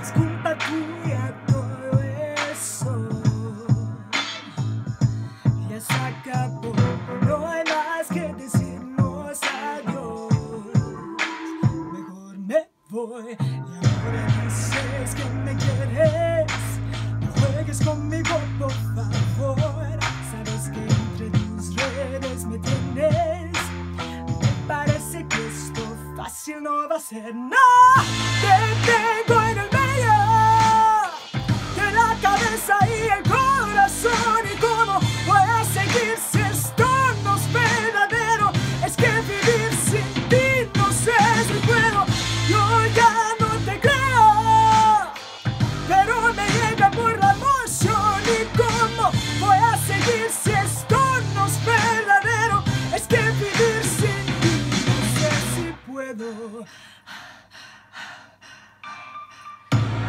Es culpa tuya todo eso. Ya se acabó, no hay más que decirnos adiós. Mejor me voy. Y ahora dices que me quieres. No juegues conmigo, por favor. Sabes que entre tus redes me tienes. Me parece que esto fácil no va a ser. No, te tengo en el medio de la cabeza y el corazón. ¿Y cómo voy a seguir si esto no es verdadero? Es que vivir sin ti no sé si puedo. Yo ya no te creo, pero me llega por la emoción. ¿Y cómo voy a seguir si esto no es verdadero? Es que vivir sin ti no sé si puedo.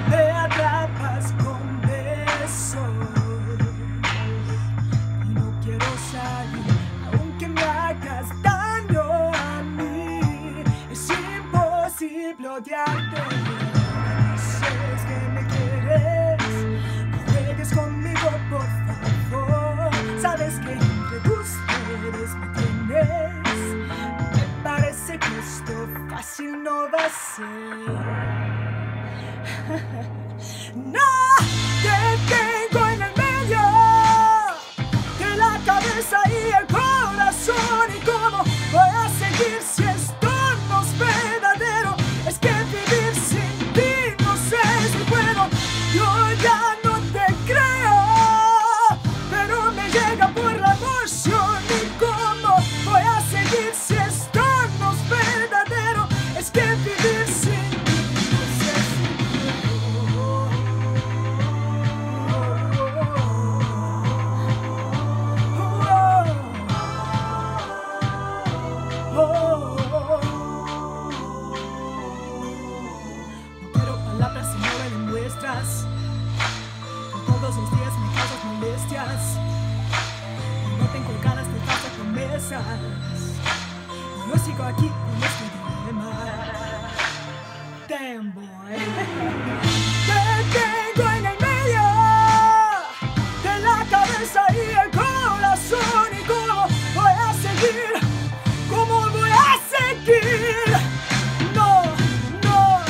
Me atrapas con besos y no quiero salir, aunque me hagas daño a mí. Es imposible odiarte. Dices que me quieres, no juegues conmigo, por favor. Sabes que entre tus redes me tienes. Me parece que esto fácil no va a ser. No, te tengo en el medio de la cabeza y el corazón. ¿Y cómo voy a seguir si esto no es verdadero? Es que vivir sin ti no sé si puedo. Yo ya no te creo, pero me llega por la emoción. ¿Y cómo voy a seguir si esto no es verdadero? Es que vivir sin ti. Todos los días me causas molestias. No tengo ganas de falsas promesas. Yo sigo aquí con este dilema. Damn boy. Te tengo en el medio de la cabeza y el corazón. ¿Y cómo voy a seguir? ¿Cómo voy a seguir? No, no.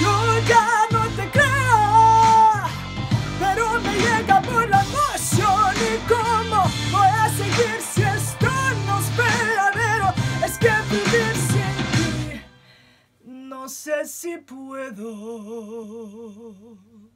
Yo ya no sé si puedo.